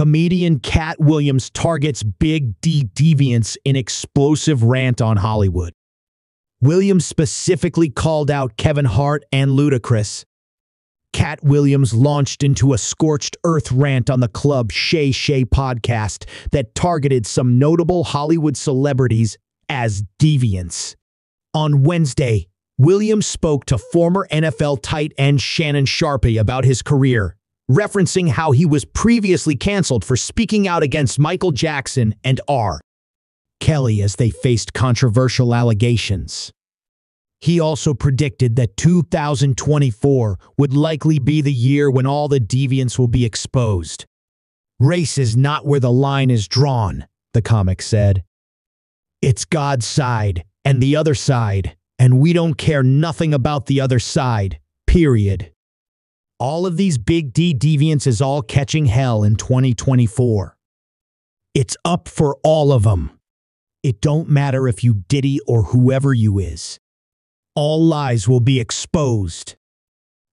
comedian Katt Williams targets Big D deviants in explosive rant on Hollywood. Williams specifically called out Kevin Hart and Ludacris. Katt Williams launched into a scorched earth rant on the Club Shay Shay podcast that targeted some notable Hollywood celebrities as deviants. On Wednesday, Williams spoke to former NFL tight end Shannon Sharpe about his career, referencing how he was previously canceled for speaking out against Michael Jackson and R. Kelly as they faced controversial allegations. He also predicted that 2024 would likely be the year when all the deviants will be exposed. Race is not where the line is drawn, the comic said. It's God's side and the other side, and we don't care nothing about the other side, period. All of these Big D deviants is all catching hell in 2024. It's up for all of them. It don't matter if you Diddy or whoever you is. All lies will be exposed.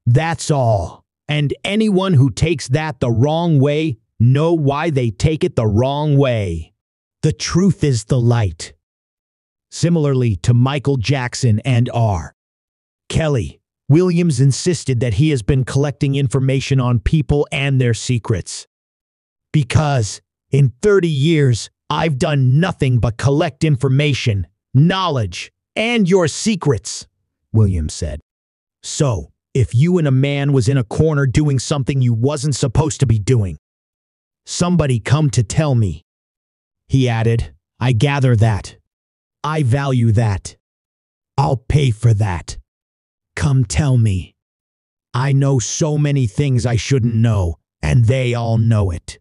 That's all. And anyone who takes that the wrong way, know why they take it the wrong way. The truth is the light. Similarly to Michael Jackson and R. Kelly, Williams insisted that he has been collecting information on people and their secrets. Because in 30 years, I've done nothing but collect information, knowledge, and your secrets, Williams said. So, if you and a man was in a corner doing something you wasn't supposed to be doing, somebody come to tell me. He added, I gather that. I value that. I'll pay for that. Come tell me. I know so many things I shouldn't know, and they all know it.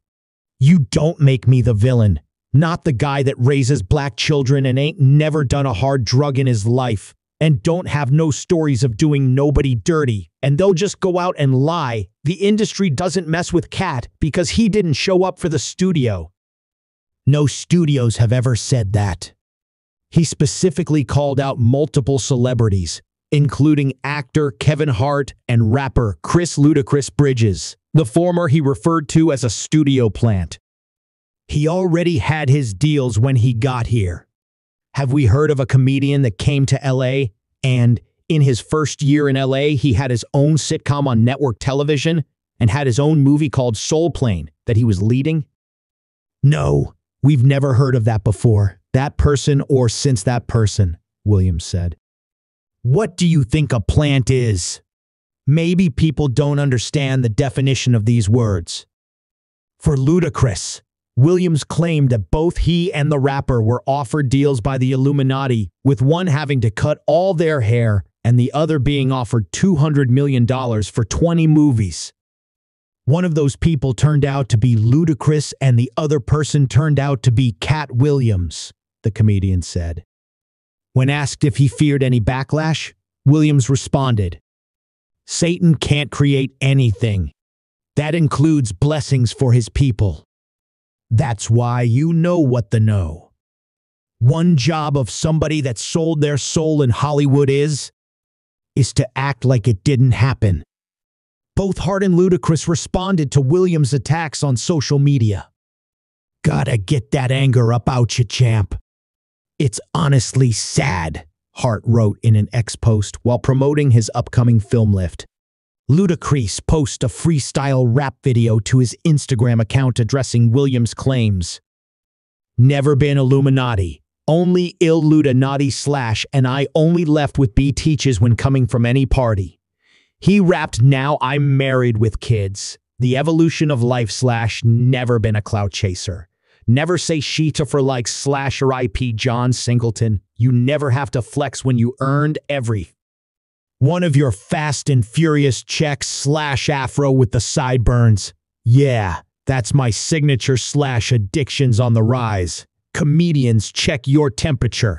You don't make me the villain. Not the guy that raises black children and ain't never done a hard drug in his life and don't have no stories of doing nobody dirty, and they'll just go out and lie. The industry doesn't mess with Katt because he didn't show up for the studio. No studios have ever said that. He specifically called out multiple celebrities, including actor Kevin Hart and rapper Chris Ludacris Bridges, the former he referred to as a studio plant. He already had his deals when he got here. Have we heard of a comedian that came to LA and in his first year in LA, he had his own sitcom on network television and had his own movie called Soul Plane that he was leading? No, we've never heard of that before. That person or since that person, Williams said. What do you think a plant is? Maybe people don't understand the definition of these words. For Ludacris, Williams claimed that both he and the rapper were offered deals by the Illuminati, with one having to cut all their hair and the other being offered $200 million for 20 movies. One of those people turned out to be Ludacris and the other person turned out to be Katt Williams, the comedian said. When asked if he feared any backlash, Williams responded, Satan can't create anything. That includes blessings for his people. That's why you know what the know. One job of somebody that sold their soul in Hollywood is to act like it didn't happen. Both Hart and Ludacris responded to Williams' attacks on social media. Gotta get that anger up out you, champ. It's honestly sad, Hart wrote in an ex-post while promoting his upcoming film Lift. Ludacris posts a freestyle rap video to his Instagram account addressing Williams' claims. Never been Illuminati. Only Illudinati / and I only left with B teaches when coming from any party. He rapped now I'm married with kids. The evolution of life / never been a clout chaser. Never say Sheeta for likes / or IP John Singleton. You never have to flex when you earned every one of your fast and furious checks / afro with the sideburns. Yeah, that's my signature / addictions on the rise. Comedians check your temperature.